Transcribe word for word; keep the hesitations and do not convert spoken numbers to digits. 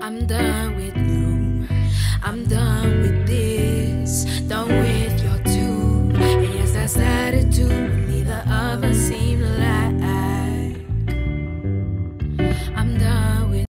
I'm done with you. I'm done with you.